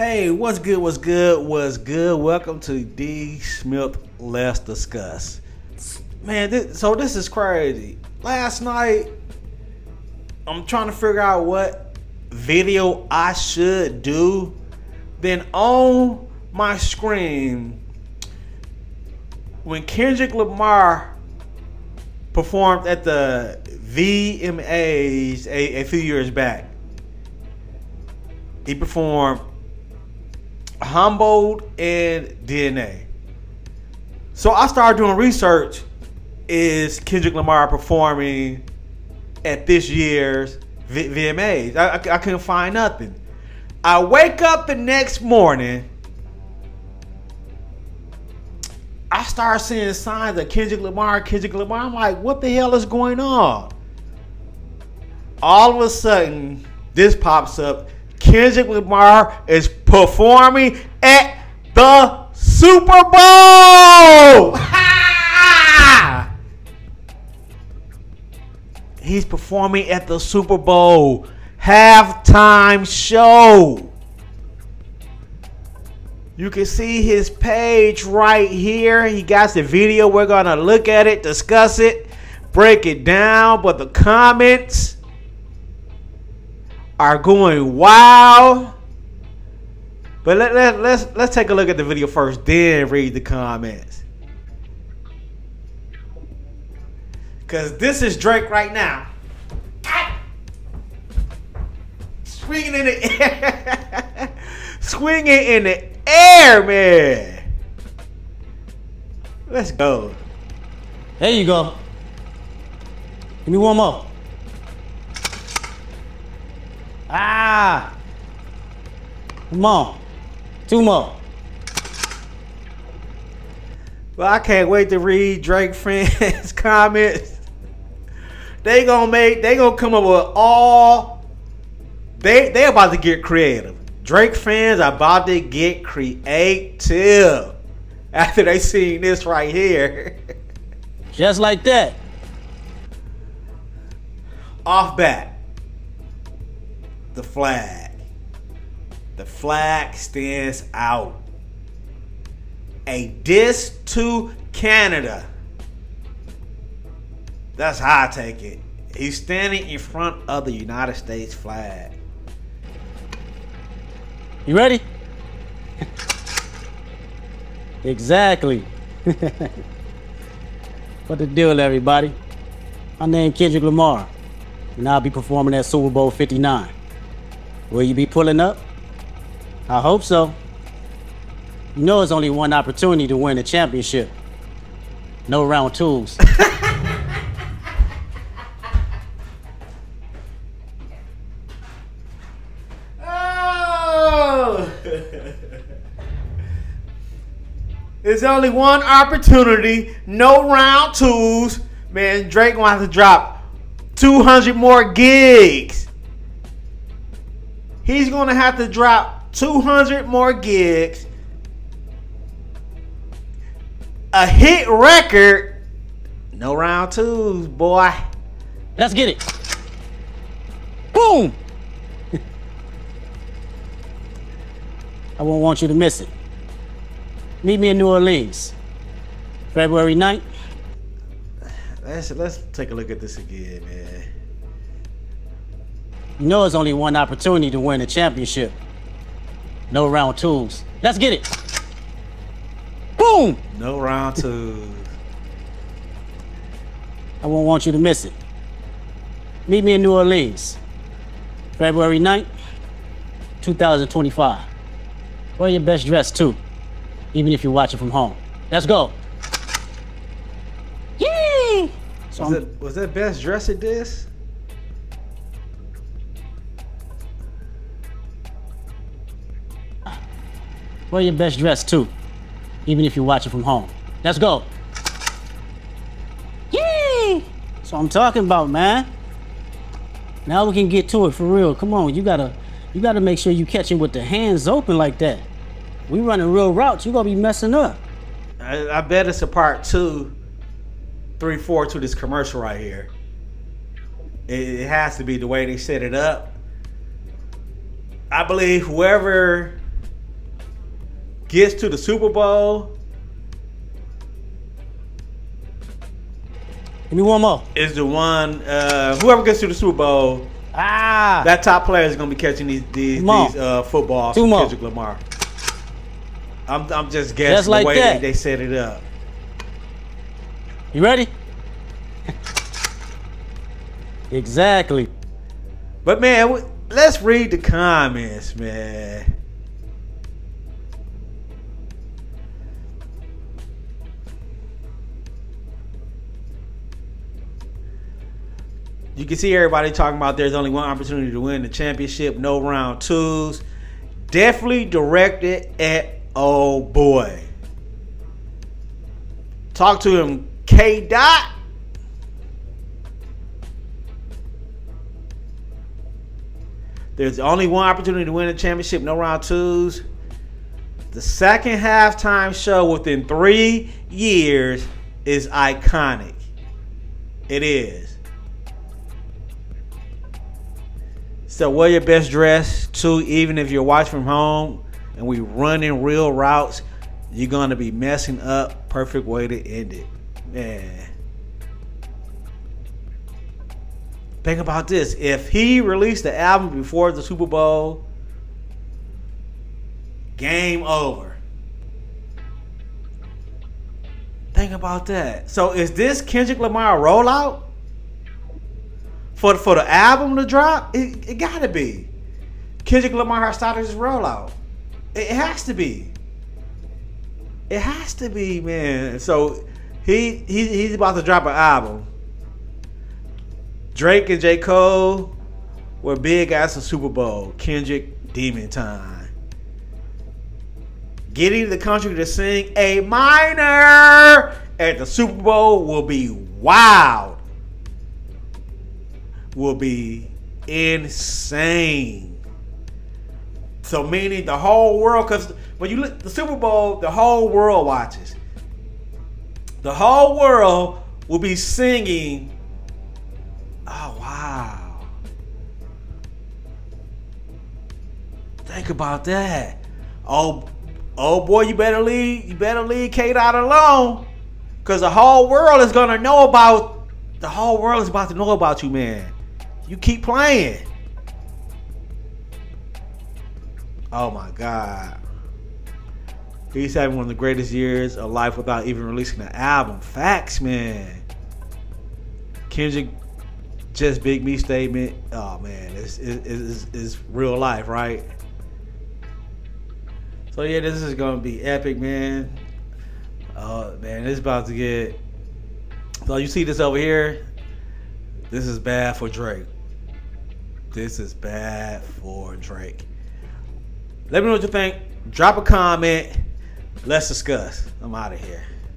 Hey, what's good, what's good, what's good? Welcome to D. Smith Let's Discuss. Man, this is crazy. Last night, I'm trying to figure out what video I should do. Then on my screen, when Kendrick Lamar performed at the VMAs a few years back, he performed Humboldt and DNA. So I started doing research. Is Kendrick Lamar performing at this year's VMAs? I couldn't find nothing. I wake up the next morning, I start seeing signs of Kendrick Lamar. I'm like, what the hell is going on? All of a sudden, this pops up. Kendrick Lamar is performing at the Super Bowl. Ha! He's performing at the Super Bowl halftime show. You can see his page right here. He got the video. We're going to look at it, discuss it, break it down. But the comments are going wild. But let's take a look at the video first, then read the comments. Cause this is Drake right now, swinging in the air, swinging in the air, man. Let's go. There you go. Give me one more. Ah. Come on. Two more. Well, I can't wait to read Drake fans' comments. They gonna come up with all. They about to get creative. Drake fans are about to get creative after they seen this right here. Just like that. Off bat. The flag. The flag stands out. A diss to Canada. That's how I take it. He's standing in front of the United States flag. You ready? Exactly. What the deal, everybody? My name is Kendrick Lamar, and I'll be performing at Super Bowl 59. Will you be pulling up? I hope so. You know it's only one opportunity to win a championship. No round twos. Oh! It's only one opportunity, no round twos. Man, Drake wants to drop 200 more gigs. He's gonna have to drop 200 more gigs, a hit record, no round twos, boy. Let's get it. Boom. I won't want you to miss it. Meet me in New Orleans, February 9th. Let's take a look at this again, man. You know it's only one opportunity to win a championship. No round twos. Let's get it. Boom. No round twos. I won't want you to miss it. Meet me in New Orleans, February 9th, 2025. Wear your best dress too, even if you're watching from home. Let's go. Yay! So was that best dress at this? Wear your best dress too, even if you're watching from home. Let's go. Yay! So I'm talking about, man. Now we can get to it for real. Come on, you gotta make sure you catch it with the hands open like that. We running real routes. You gonna be messing up. I bet it's a part 2, 3, 4 to this commercial right here. It has to be the way they set it up. I believe whoever gets to the Super Bowl. Give me one more. Is the one whoever gets to the Super Bowl. Ah, that top player is gonna be catching these footballs from Kendrick Lamar. I'm just guessing just like the way they set it up. You ready? Exactly. But man, let's read the comments, man. You can see everybody talking about there's only one opportunity to win the championship, no round twos. Definitely directed at Oldboy. Talk to him, K-Dot. There's only one opportunity to win the championship, no round twos. The second halftime show within 3 years is iconic. It is. So wear your best dress too, even if you're watching from home and we running real routes, you're gonna be messing up. Perfect way to end it. Man. Think about this. If he released the album before the Super Bowl, game over. Think about that. So is this Kendrick Lamar rollout? For the album to drop, it gotta be. Kendrick Lamar has started his rollout. It has to be. It has to be, man. So he's about to drop an album. Drake and J Cole were big as the Super Bowl. Kendrick Demon Time. Getting the country to sing A minor at the Super Bowl will be wild. Will be insane. So meaning the whole world, because when you look at the Super Bowl, the whole world watches. The whole world will be singing. Oh wow. Think about that. Oldboy, you better leave Kate out alone. Cause the whole world is gonna know about you, man. You keep playing. Oh my God. He's having one of the greatest years of life without even releasing an album. Facts, man. Kendrick, just big me statement. Oh man, it's real life, right? So yeah, this is gonna be epic, man. Oh man, it's about to get. So you see this over here. This is bad for Drake. This is bad for Drake. Let me know what you think. Drop a comment. Let's discuss. I'm out of here.